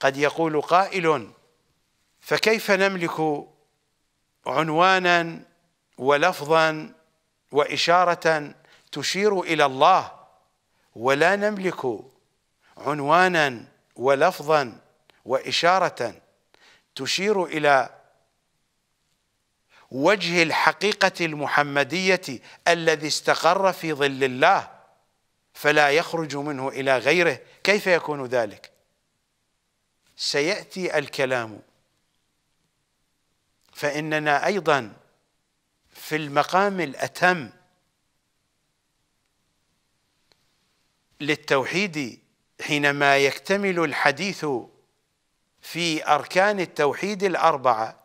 قد يقول قائل: فكيف نملك عنوانا ولفظا وإشارة تشير إلى الله ولا نملك عنوانا ولفظا وإشارة تشير إلى وجه الحقيقة المحمدية الذي استقر في ظل الله فلا يخرج منه إلى غيره، كيف يكون ذلك؟ سيأتي الكلام، فإننا أيضا في المقام الأتم للتوحيد حينما يكتمل الحديث في أركان التوحيد الأربعة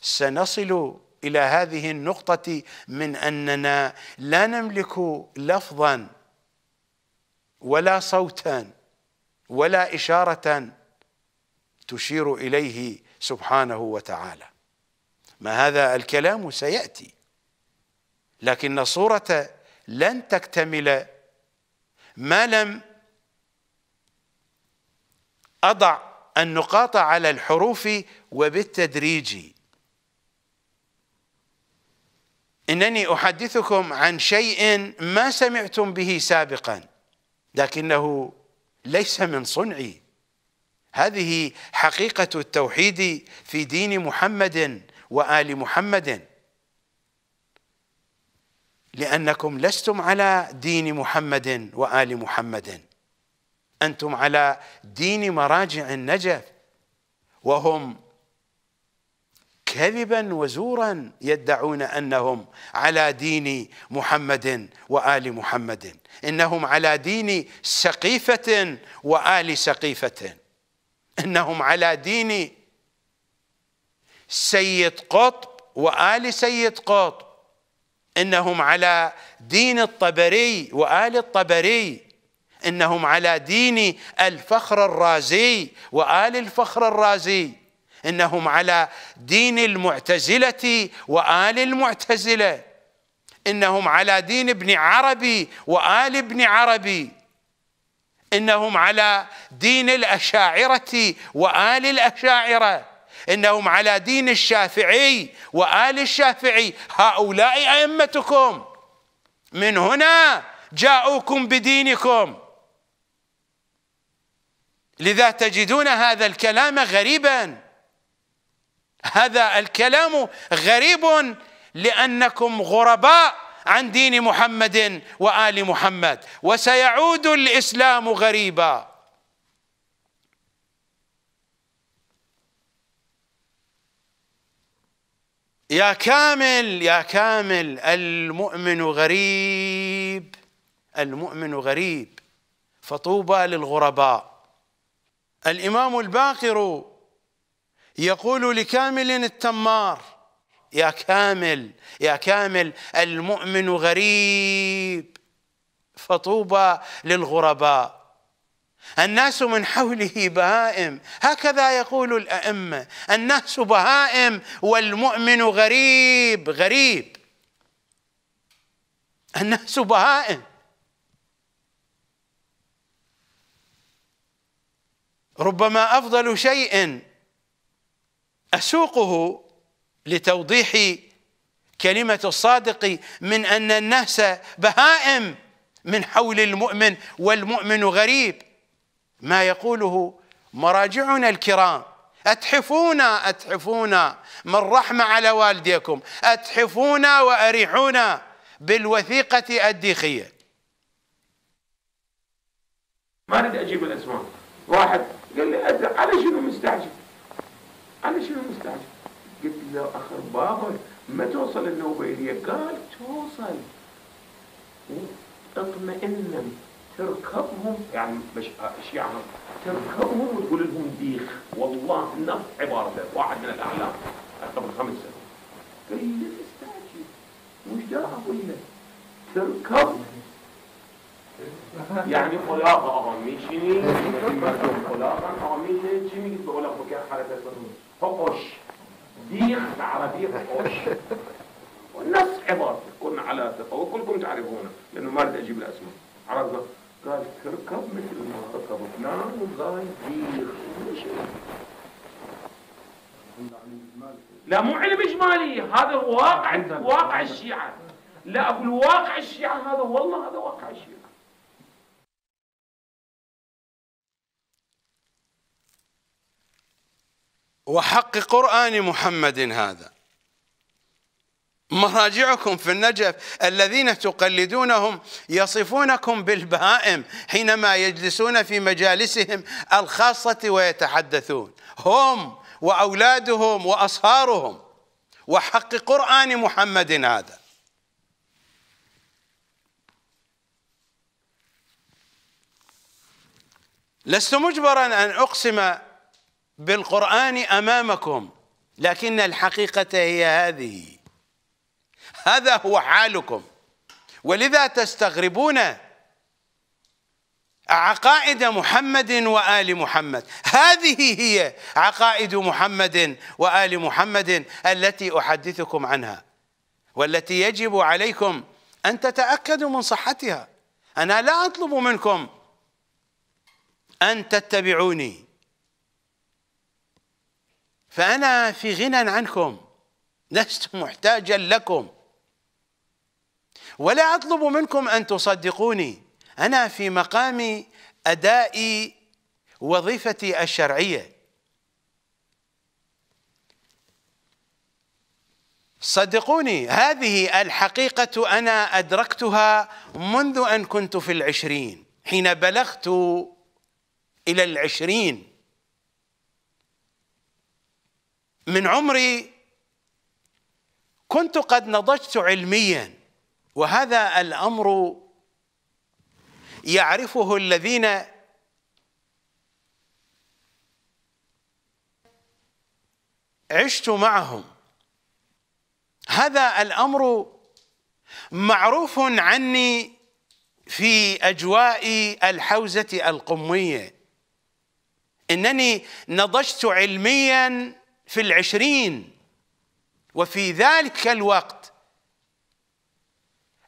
سنصل إلى هذه النقطة من أننا لا نملك لفظا ولا صوتا ولا إشارة تشير إليه سبحانه وتعالى. ما هذا الكلام سيأتي، لكن الصورة لن تكتمل ما لم أضع النقاط على الحروف وبالتدريج. إنني أحدثكم عن شيء ما سمعتم به سابقا، لكنه ليس من صنعي، هذه حقيقة التوحيد في دين محمد وآل محمد، لأنكم لستم على دين محمد وآل محمد، أنتم على دين مراجع النجف، وهم كذبا وزورا يدعون أنهم على دين محمد وآل محمد، إنهم على دين سقيفة وآل سقيفة، إنهم على دين سيد قطب وآل سيد قطب، إنهم على دين الطبري وآل الطبري، إنهم على دين الفخر الرازي وآل الفخر الرازي، إنهم على دين المعتزلة وآل المعتزلة، إنهم على دين ابن عربي وآل ابن عربي، إنهم على دين الأشاعرة وآل الأشاعرة، إنهم على دين الشافعي وآل الشافعي. هؤلاء أئمتكم، من هنا جاءوكم بدينكم. لذا تجدون هذا الكلام غريبا، هذا الكلام غريب لأنكم غرباء عن دين محمد وآل محمد، وسيعود الإسلام غريبا. يا كامل يا كامل، المؤمن غريب، المؤمن غريب، فطوبى للغرباء. الإمام الباقر يقول لكامل التمار: يا كامل يا كامل، المؤمن غريب فطوبى للغرباء. الناس من حوله بهائم، هكذا يقول الأئمة، الناس بهائم والمؤمن غريب غريب. الناس بهائم، ربما أفضل شيء أسوقه لتوضيح كلمة الصادق من أن الناس بهائم من حول المؤمن والمؤمن غريب، ما يقوله مراجعنا الكرام: أتحفونا أتحفونا من رحمة على والديكم، أتحفونا وأريحونا بالوثيقة الديخية. ما أريد أجيب الأسماء. واحد قال لي: على شنو مستعجل؟ على شنو مستعجل؟ قلت له: أخر بابا ما توصل النوبة إليك. قال: توصل، اطمئنا تركبهم، يعني مش اشياعهم، تركبهم وتقول لهم ديخ. والله نفس عبارته واحد من الاعلام قبل 5 سنوات قال لي: لا تستعجل، وش دا اقول لك؟ تركب، يعني خلاقه اغامي شني خلاقه اغامي جيمي بقول لك مكان حركه فقش ديخ بالعربيه فقش. والنفس عبارته. كنا على ثقه وكلكم تعرفونه لانه ما اريد اجيب الاسماء. عرفنا قال تركب مثل ما ركبتنا وقال دير لا مو علم اجمالي، هذا الواقع، واقع الشيعة. لا اقول واقع الشيعة، هذا والله هذا واقع الشيعة. وحق قرآن محمد هذا. مراجعكم في النجف الذين تقلدونهم يصفونكم بالبهائم حينما يجلسون في مجالسهم الخاصة ويتحدثون، هم وأولادهم وأصهارهم، وحق قرآن محمد هذا. لست مجبرا أن أقسم بالقرآن أمامكم، لكن الحقيقة هي هذه، هذا هو حالكم، ولذا تستغربون عقائد محمد وآل محمد. هذه هي عقائد محمد وآل محمد التي أحدثكم عنها، والتي يجب عليكم أن تتأكدوا من صحتها. أنا لا أطلب منكم أن تتبعوني، فأنا في غنى عنكم، لست محتاجا لكم، ولا أطلب منكم أن تصدقوني، أنا في مقام أداء وظيفتي الشرعية. صدقوني، هذه الحقيقة أنا أدركتها منذ أن كنت في العشرين، حين بلغت إلى العشرين من عمري كنت قد نضجت علميا، وهذا الأمر يعرفه الذين عشت معهم، هذا الأمر معروف عني في أجواء الحوزة القمية، إنني نضجت علميا في العشرين، وفي ذلك الوقت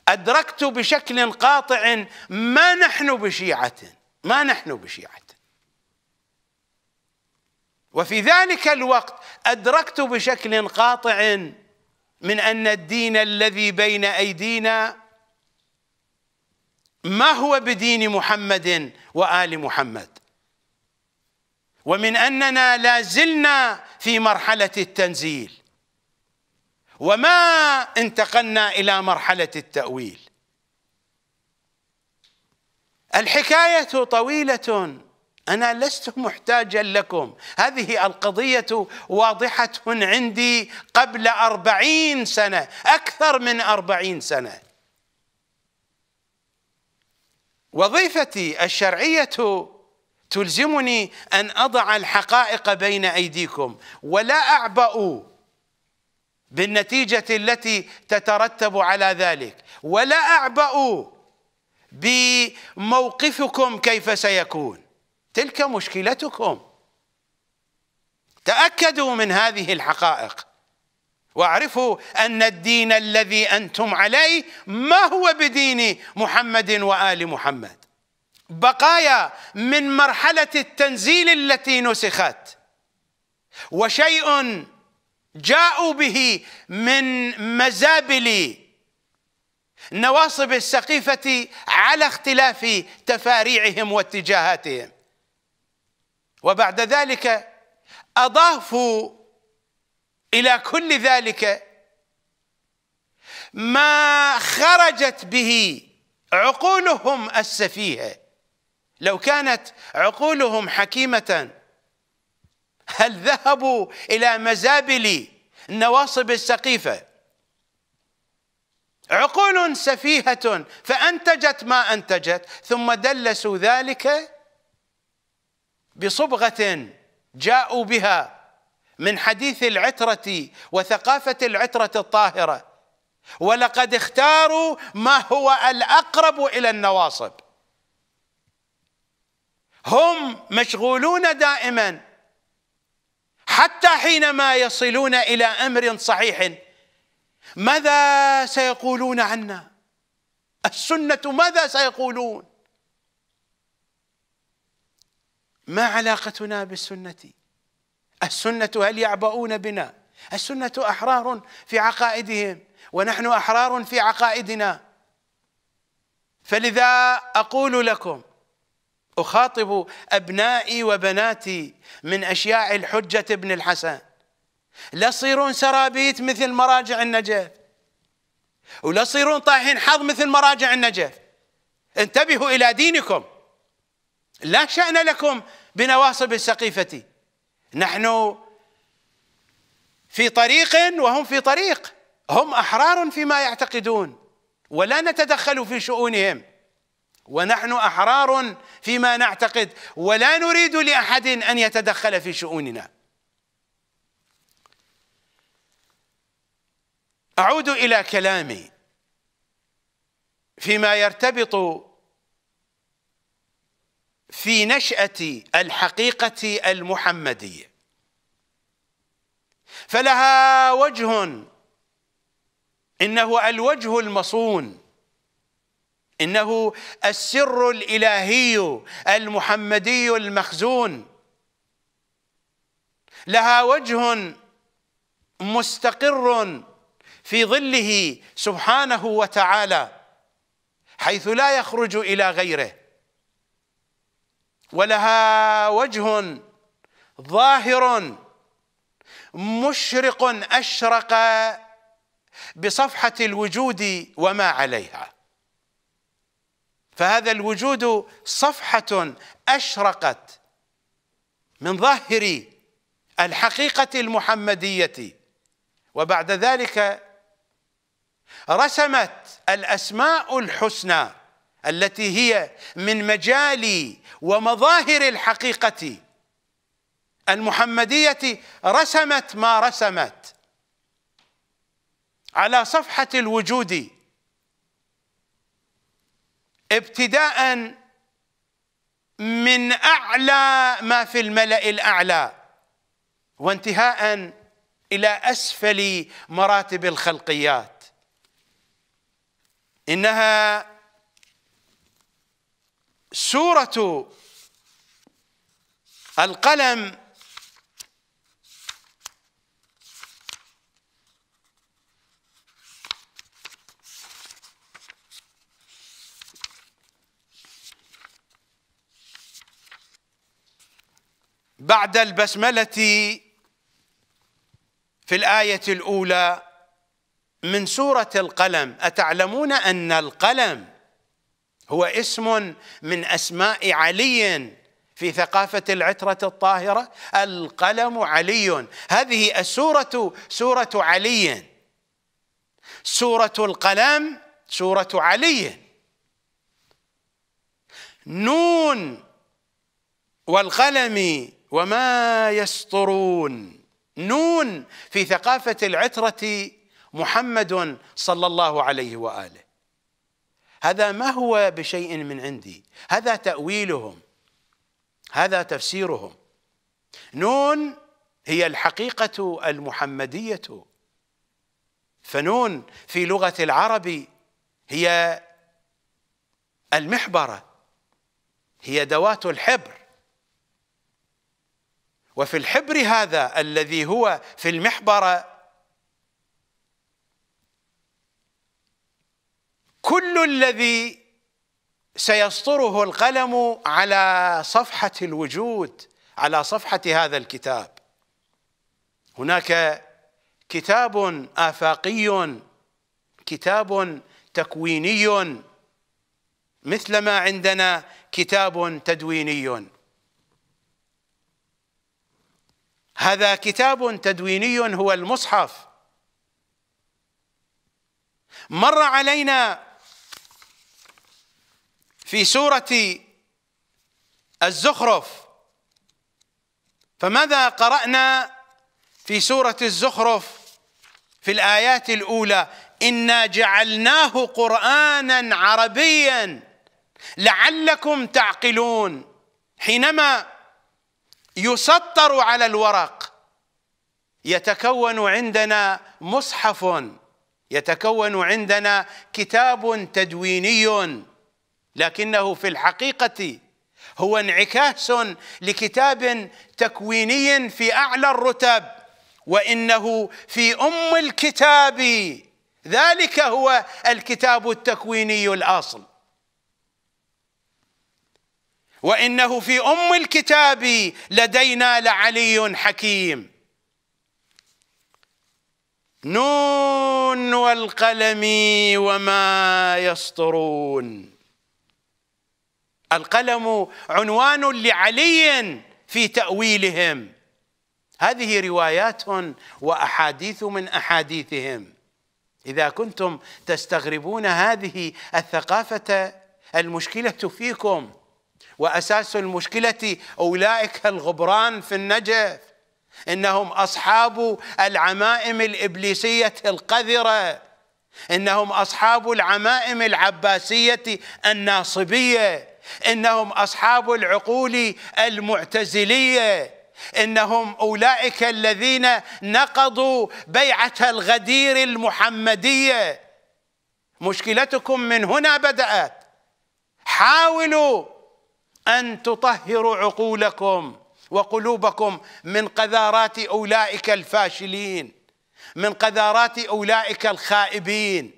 أدركت بشكل قاطع ما نحن بشيعة، وفي ذلك الوقت أدركت بشكل قاطع من أن الدين الذي بين أيدينا ما هو بدين محمد وآل محمد، ومن أننا لا زلنا في مرحلة التنزيل، وما انتقلنا إلى مرحلة التأويل. الحكاية طويلة، أنا لست محتاجا لكم، هذه القضية واضحة عندي قبل 40 سنة، أكثر من 40 سنة. وظيفتي الشرعية تلزمني أن أضع الحقائق بين أيديكم، ولا أعبأ بالنتيجة التي تترتب على ذلك، ولا أعبأ بموقفكم كيف سيكون، تلك مشكلتكم. تأكدوا من هذه الحقائق، واعرفوا أن الدين الذي أنتم عليه ما هو بدين محمد وآل محمد، بقايا من مرحلة التنزيل التي نسخت، وشيء جاءوا به من مزابل نواصب السقيفة على اختلاف تفاريعهم واتجاهاتهم، وبعد ذلك أضافوا إلى كل ذلك ما خرجت به عقولهم السفيهة. لو كانت عقولهم حكيمة هل ذهبوا إلى مزابل نواصب السقيفة؟ عقول سفيهة فأنتجت ما أنتجت، ثم دلسوا ذلك بصبغة جاءوا بها من حديث العترة وثقافة العترة الطاهرة، ولقد اختاروا ما هو الأقرب إلى النواصب. هم مشغولون دائما، حتى حينما يصلون إلى أمر صحيح ماذا سيقولون عنا؟ السنة ماذا سيقولون؟ ما علاقتنا بالسنة؟ السنة هل يعبؤون بنا؟ السنة أحرار في عقائدهم ونحن أحرار في عقائدنا. فلذا أقول لكم، أخاطب أبنائي وبناتي من أشياع الحجة بن الحسن، لا تصيرون سرابيت مثل مراجع النجف، ولا تصيرون طاحين حظ مثل مراجع النجف. انتبهوا إلى دينكم، لا شأن لكم بنواصب السقيفة. نحن في طريق وهم في طريق، هم أحرار فيما يعتقدون ولا نتدخل في شؤونهم، ونحن أحرار فيما نعتقد ولا نريد لأحد أن يتدخل في شؤوننا. أعود إلى كلامي فيما يرتبط في نشأة الحقيقة المحمدية، فلها وجه إنه الوجه المصون، إنه السر الإلهي المحمدي المخزون، لها وجه مستقر في ظله سبحانه وتعالى، حيث لا يخرج إلى غيره، ولها وجه ظاهر مشرق أشرق بصفحة الوجود وما عليها. فهذا الوجود صفحة أشرقت من ظاهر الحقيقة المحمدية، وبعد ذلك رسمت الأسماء الحسنى التي هي من مجال ومظاهر الحقيقة المحمدية، رسمت ما رسمت على صفحة الوجود، ابتداء من أعلى ما في الملأ الأعلى وانتهاء إلى أسفل مراتب الخلقيات. إنها سورة القلم بعد البسملة في الآية الأولى من سورة القلم. أتعلمون أن القلم هو اسم من أسماء علي في ثقافة العترة الطاهرة؟ القلم علي، هذه السورة سورة علي، سورة القلم سورة علي. نون والقلم وما يسطرون، نون في ثقافة العترة محمد صلى الله عليه وآله. هذا ما هو بشيء من عندي، هذا تأويلهم، هذا تفسيرهم. نون هي الحقيقة المحمدية، فنون في لغة العرب هي المحبرة، هي دوات الحبر، وفي الحبر هذا الذي هو في المحبرة كل الذي سيسطره القلم على صفحة الوجود، على صفحة هذا الكتاب. هناك كتاب آفاقي، كتاب تكويني، مثلما عندنا كتاب تدويني. هذا كتاب تدويني هو المصحف. مر علينا في سورة الزخرف، فماذا قرأنا في سورة الزخرف في الآيات الأولى؟ إنا جعلناه قرآنا عربيا لعلكم تعقلون. حينما يسطر على الورق يتكون عندنا مصحف، يتكون عندنا كتاب تدويني، لكنه في الحقيقة هو انعكاس لكتاب تكويني في أعلى الرتب، وإنه في أم الكتاب، ذلك هو الكتاب التكويني الأصل، وإنه في أم الكتاب لدينا لعلي حكيم. نون والقلم وما يسطرون. القلم عنوان لعلي في تأويلهم، هذه روايات وأحاديث من أحاديثهم. إذا كنتم تستغربون هذه الثقافة المشكلة فيكم، وأساس المشكلة أولئك الغبران في النجف، إنهم أصحاب العمائم الإبليسية القذرة، إنهم أصحاب العمائم العباسية الناصبية، إنهم أصحاب العقول المعتزلية، إنهم أولئك الذين نقضوا بيعة الغدير المحمدية. مشكلتكم من هنا بدأت. حاولوا أن تطهروا عقولكم وقلوبكم من قذارات أولئك الفاشلين، من قذارات أولئك الخائبين،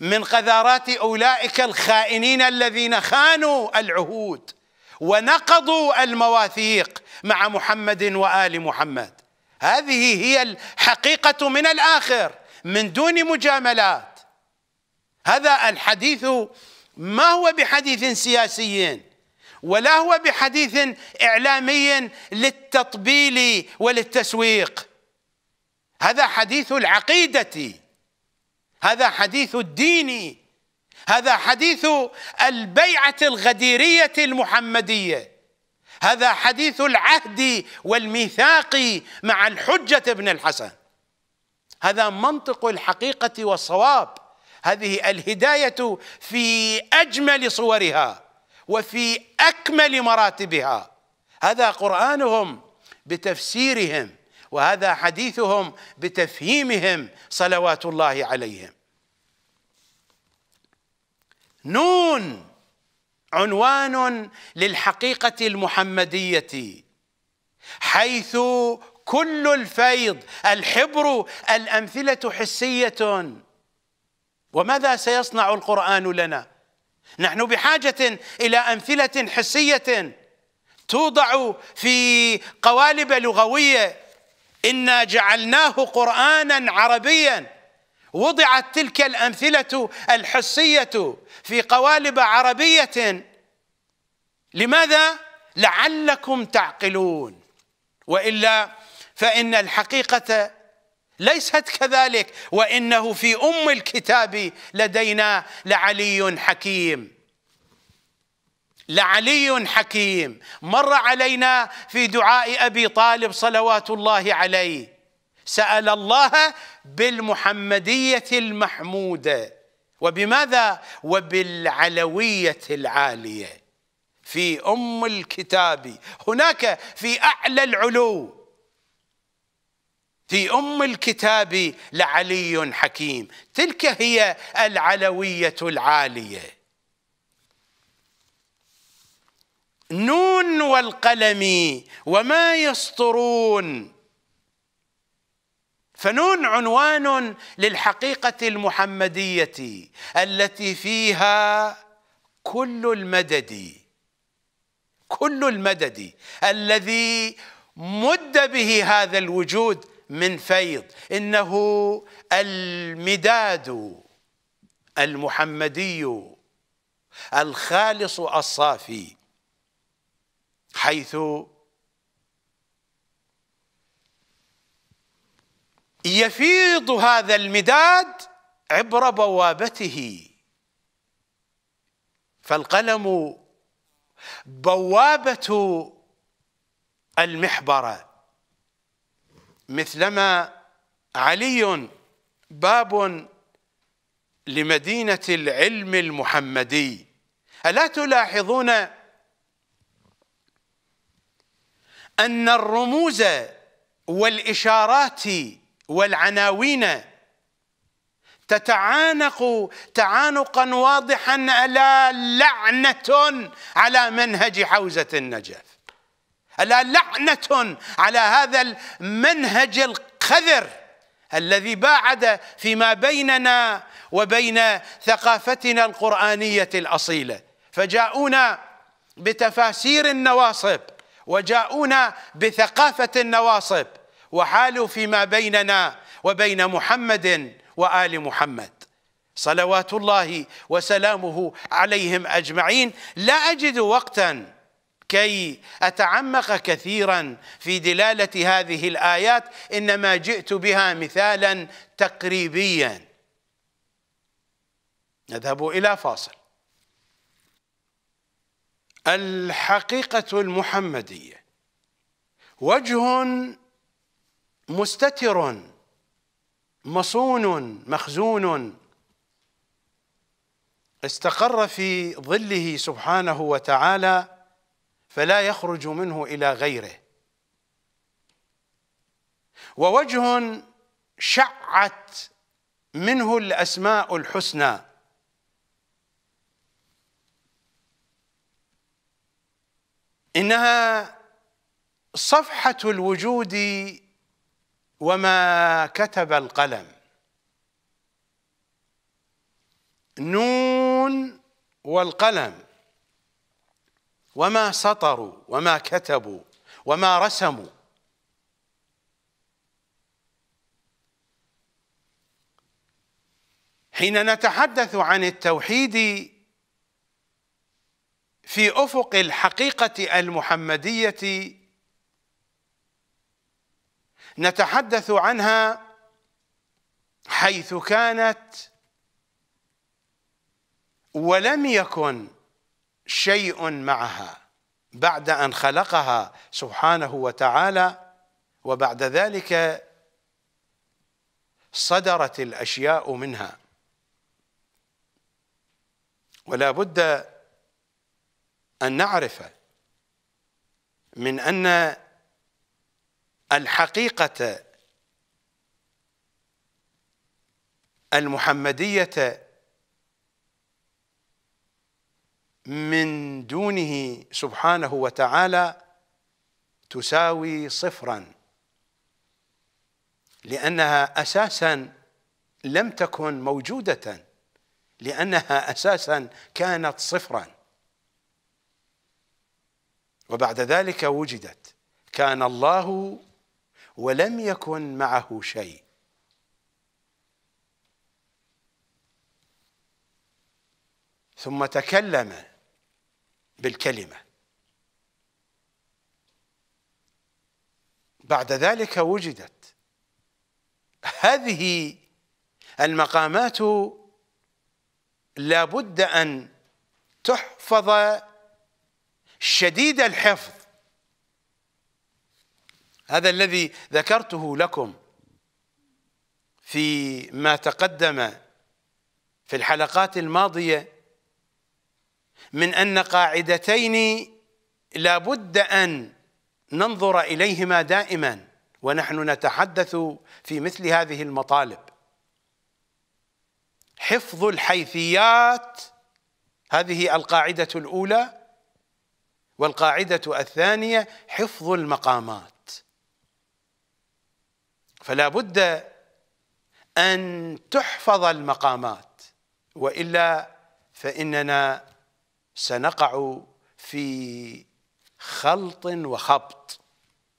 من قذارات أولئك الخائنين الذين خانوا العهود ونقضوا المواثيق مع محمد وآل محمد. هذه هي الحقيقة من الآخر من دون مجاملات. هذا الحديث ما هو بحديث سياسي، ولا هو بحديث إعلامي للتطبيل وللتسويق، هذا حديث العقيدة، هذا حديث الدين، هذا حديث البيعة الغديرية المحمدية، هذا حديث العهد والميثاق مع الحجة بن الحسن. هذا منطق الحقيقة والصواب، هذه الهداية في أجمل صورها وفي أكمل مراتبها. هذا قرآنهم بتفسيرهم، وهذا حديثهم بتفهيمهم صلوات الله عليهم. نون عنوان للحقيقة المحمدية، حيث كل الفيض الحبر، الأمثلة حسية. وماذا سيصنع القرآن لنا؟ نحن بحاجة إلى أمثلة حسية توضع في قوالب لغوية. إنا جعلناه قرآنا عربيا، وضعت تلك الأمثلة الحسية في قوالب عربية. لماذا؟ لعلكم تعقلون، وإلا فإن الحقيقة ليست كذلك، وإنه في أم الكتاب لدينا لعلي حكيم. لعلي حكيم مر علينا في دعاء أبي طالب صلوات الله عليه، سأل الله بالمحمدية المحمودة، وبماذا؟ وبالعلوية العالية. في أم الكتاب هناك في أعلى العلو، في أم الكتاب لعلي حكيم، تلك هي العلوية العالية. نون والقلم وما يسطرون. فنون عنوان للحقيقة المحمدية التي فيها كل المدد، كل المدد الذي مد به هذا الوجود من فيض، إنه المداد المحمدي الخالص الصافي، حيث يفيض هذا المداد عبر بوابته. فالقلم بوابة المحبرة، مثلما علي باب لمدينة العلم المحمدي. ألا تلاحظون أن الرموز والإشارات والعناوين تتعانق تعانقا واضحا ألا لعنة على منهج حوزة النجف، ألا لعنة على هذا المنهج القذر الذي باعد فيما بيننا وبين ثقافتنا القرآنية الأصيلة. فجاءونا بتفاسير النواصب وجاءونا بثقافة النواصب وحالوا فيما بيننا وبين محمد وآل محمد صلوات الله وسلامه عليهم أجمعين. لا أجد وقتا كي أتعمق كثيرا في دلالة هذه الآيات، إنما جئت بها مثالا تقريبيا. نذهب إلى فاصل. الحقيقة المحمدية وجه مستتر مصون مخزون استقر في ظله سبحانه وتعالى فلا يخرج منه إلى غيره، ووجه شعت منه الأسماء الحسنى. إنها صفحة الوجود وما كتب القلم. نون والقلم وما سطروا وما كتبوا وما رسموا. حين نتحدث عن التوحيد في أفق الحقيقة المحمدية نتحدث عنها حيث كانت ولم يكن شيء معها بعد أن خلقها سبحانه وتعالى، وبعد ذلك صدرت الأشياء منها. ولا بد أن نعرف من أن الحقيقة المحمدية من دونه سبحانه وتعالى تساوي صفرا، لأنها أساسا لم تكن موجودة، لأنها أساسا كانت صفرا وبعد ذلك وجدت. كان الله ولم يكن معه شيء. ثم تكلم بالكلمة، بعد ذلك وجدت. هذه المقامات لا بد أن تحفظ شديد الحفظ. هذا الذي ذكرته لكم فيما تقدم في الحلقات الماضية من أن قاعدتين لا بد أن ننظر إليهما دائما ونحن نتحدث في مثل هذه المطالب: حفظ الحيثيات، هذه القاعدة الأولى، والقاعدة الثانية حفظ المقامات. فلا بد أن تحفظ المقامات، وإلا فإننا سنقع في خلط وخبط،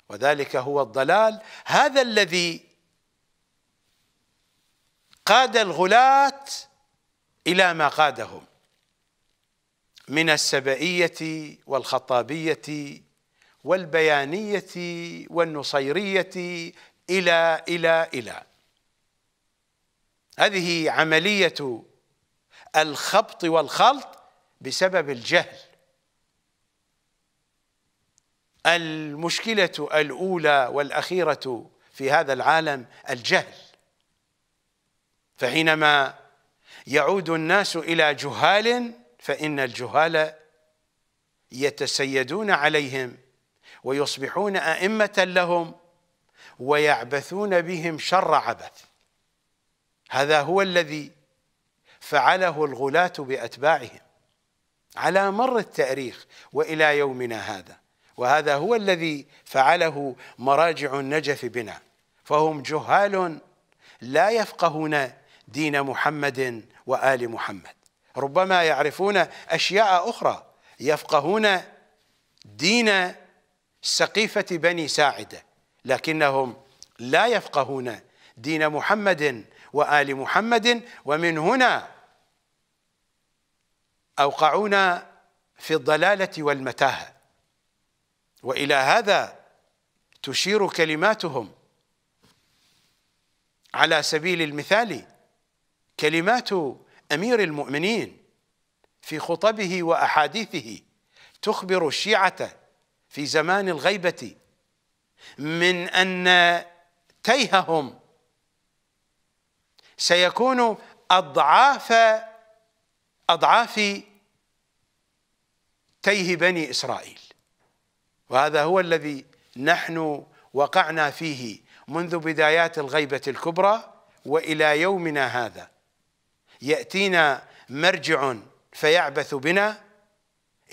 وذلك هو الضلال. هذا الذي قاد الغلاة إلى ما قادهم من السبئية والخطابية والبيانية والنصيرية إلى إلى إلى. هذه عملية الخبط والخلط بسبب الجهل. المشكلة الأولى والأخيرة في هذا العالم الجهل. فحينما يعود الناس إلى جهال فإن الجهال يتسيدون عليهم ويصبحون أئمة لهم ويعبثون بهم شر عبث. هذا هو الذي فعله الغلاة بأتباعهم على مر التاريخ وإلى يومنا هذا، وهذا هو الذي فعله مراجع النجف بنا، فهم جهال لا يفقهون دين محمد وآل محمد. ربما يعرفون أشياء أخرى، يفقهون دين سقيفة بني ساعدة، لكنهم لا يفقهون دين محمد وآل محمد. ومن هنا أوقعونا في الضلالة والمتاهة، وإلى هذا تشير كلماتهم. على سبيل المثال كلمات أمير المؤمنين في خطبه وأحاديثه تخبر الشيعة في زمان الغيبة من أن تيههم سيكون أضعاف تيه بني إسرائيل، وهذا هو الذي نحن وقعنا فيه منذ بدايات الغيبة الكبرى وإلى يومنا هذا. يأتينا مرجع فيعبث بنا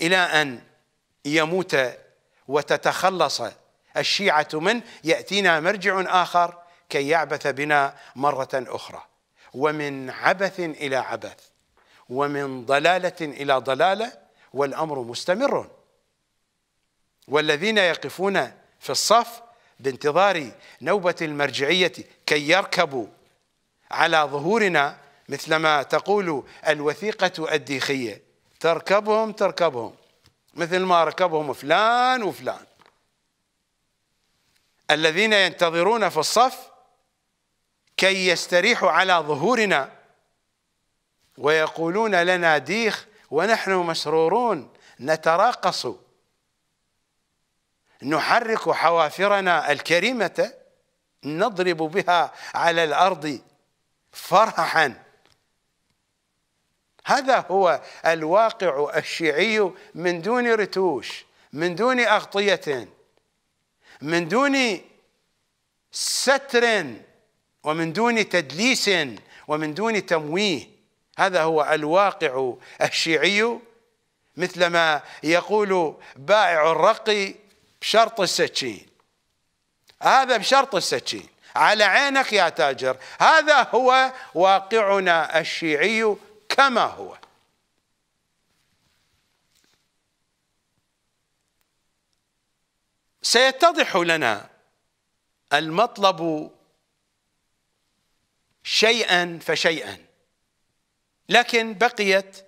إلى أن يموت وتتخلص الشيعة منه، يأتينا مرجع آخر كي يعبث بنا مرة أخرى. ومن عبث إلى عبث، ومن ضلالة إلى ضلالة، والأمر مستمر. والذين يقفون في الصف بانتظار نوبة المرجعية كي يركبوا على ظهورنا، مثلما تقول الوثيقة الديخية، تركبهم مثل ما ركبهم فلان وفلان. الذين ينتظرون في الصف كي يستريحوا على ظهورنا ويقولون لنا ديخ ونحن مسرورون، نتراقص، نحرك حوافرنا الكريمة، نضرب بها على الأرض فرحا. هذا هو الواقع الشيعي من دون رتوش، من دون أغطية، من دون ستر، ومن دون تدليس، ومن دون تمويه. هذا هو الواقع الشيعي، مثلما يقول بائع الرقي بشرط السكين، هذا بشرط السكين، على عينك يا تاجر. هذا هو واقعنا الشيعي كما هو. سيتضح لنا المطلب شيئا فشيئا، لكن بقيت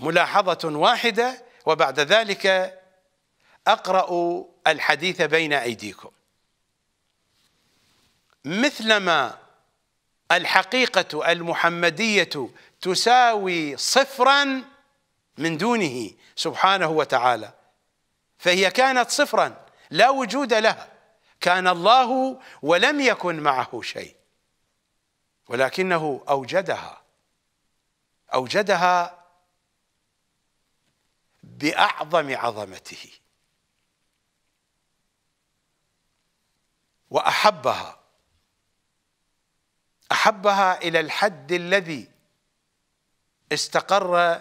ملاحظة واحدة، وبعد ذلك أقرأ الحديث بين أيديكم. مثلما الحقيقة المحمدية تساوي صفرا من دونه سبحانه وتعالى، فهي كانت صفرا لا وجود لها، كان الله ولم يكن معه شيء، ولكنه أوجدها بأعظم عظمته، وأحبها، أحبها إلى الحد الذي استقر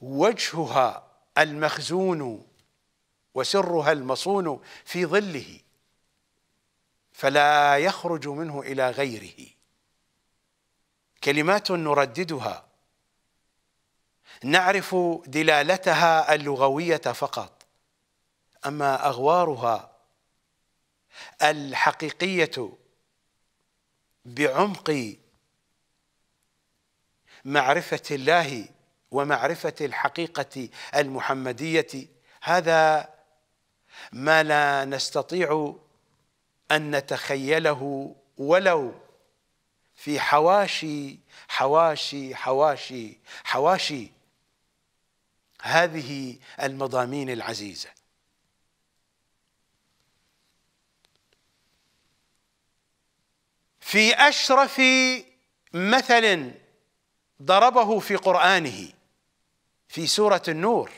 وجهها المخزون وسرها المصون في ظله، فلا يخرج منه إلى غيره. كلمات نرددها نعرف دلالتها اللغوية فقط، أما أغوارها الحقيقية بعمق معرفة الله ومعرفة الحقيقة المحمدية، هذا ما لا نستطيع أن نتخيله ولو في حواشي هذه المضامين العزيزة. في أشرف مثل ضربه في قرآنه في سورة النور،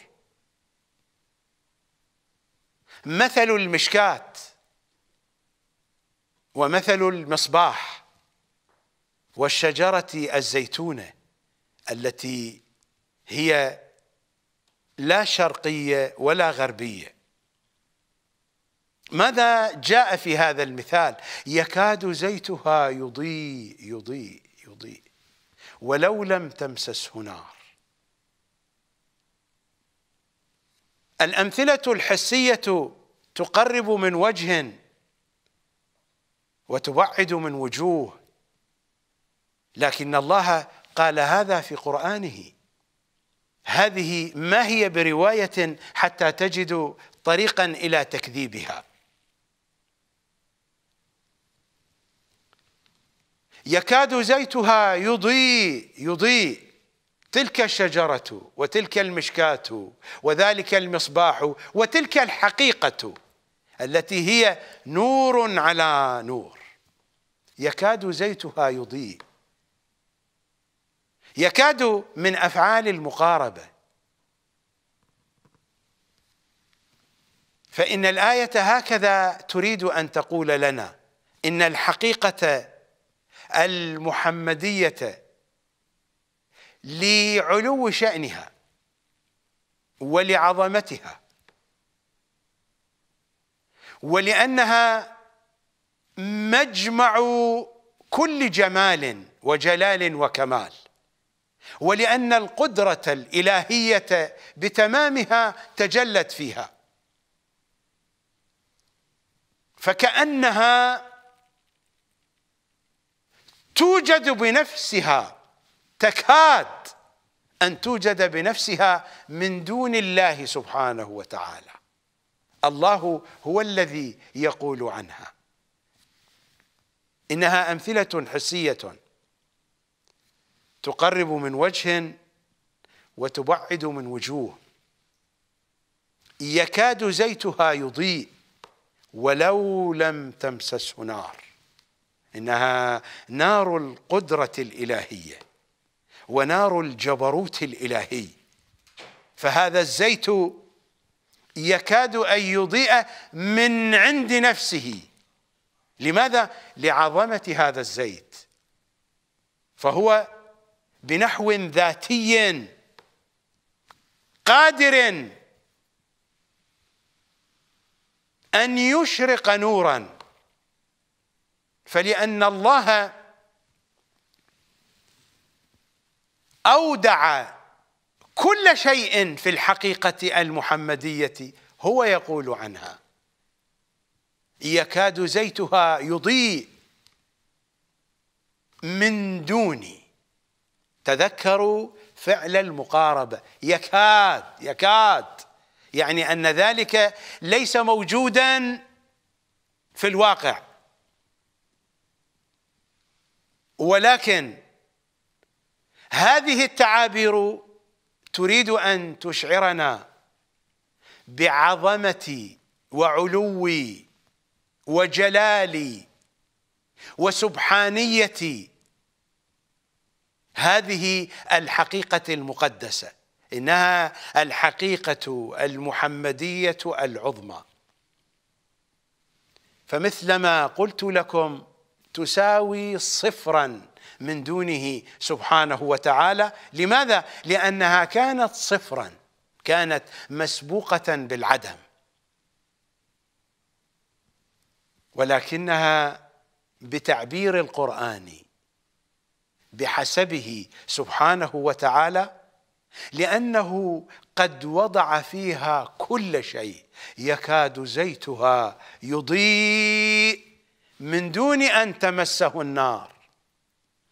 مثل المشكاة ومثل المصباح، والشجرة الزيتونة التي هي لا شرقية ولا غربية. ماذا جاء في هذا المثال؟ يكاد زيتها يضيء يضيء يضيء ولو لم تمسسه نار. الأمثلة الحسية تقرب من وجه وتبعد من وجوه، لكن الله قال هذا في قرآنه. هذه ما هي برواية حتى تجد طريقا إلى تكذيبها. يكاد زيتها يضيء يضيء، تلك الشجرة وتلك المشكاة وذلك المصباح وتلك الحقيقة التي هي نور على نور. يكاد زيتها يضيء، يكاد من أفعال المقاربة، فإن الآية هكذا تريد أن تقول لنا إن الحقيقة المحمدية لعلو شأنها ولعظمتها ولأنها مجمع كل جمال وجلال وكمال، ولأن القدرة الإلهية بتمامها تجلت فيها، فكأنها توجد بنفسها، تكاد أن توجد بنفسها من دون الله سبحانه وتعالى. الله هو الذي يقول عنها إنها أمثلة حسية تقرب من وجه وتبعد من وجوه. يكاد زيتها يضيء ولو لم تمسسه نار. إنها نار القدرة الإلهية ونار الجبروت الإلهي، فهذا الزيت يكاد أن يضيء من عند نفسه. لماذا؟ لعظمة هذا الزيت، فهو بنحو ذاتي قادر أن يشرق نورا، فلأن الله أودع كل شيء في الحقيقة المحمدية هو يقول عنها يكاد زيتها يضيء من دوني. تذكروا فعل المقاربة، يكاد يكاد، يعني أن ذلك ليس موجودا في الواقع، ولكن هذه التعابير تريد أن تشعرنا بعظمة وعلو وجلال وسبحانية هذه الحقيقة المقدسة. إنها الحقيقة المحمدية العظمى، فمثلما قلت لكم تساوي صفرا من دونه سبحانه وتعالى. لماذا؟ لأنها كانت صفرا، كانت مسبوقة بالعدم، ولكنها بتعبير القرآن بحسبه سبحانه وتعالى، لأنه قد وضع فيها كل شيء. يكاد زيتها يضيء من دون أن تمسه النار،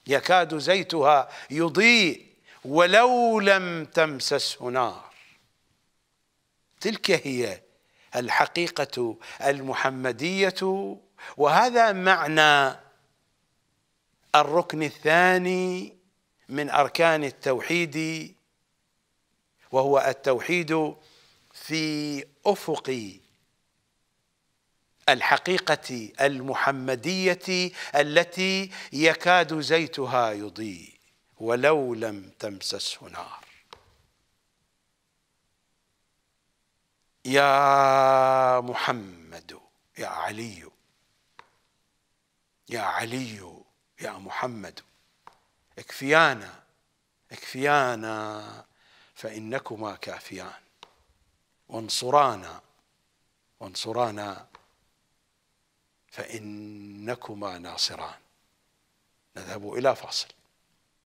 يكاد زيتها يضيء ولو لم تمسسه نار. تلك هي الحقيقة المحمدية، وهذا معنى الركن الثاني من أركان التوحيد، وهو التوحيد في أفق الحقيقة المحمدية التي يكاد زيتها يضيء ولو لم تمسسه نار. يا محمد، يا علي، يا علي، يا محمد. اكفيانا فإنكما كافيان وانصرانا فإنكما ناصران. نذهب إلى فاصل.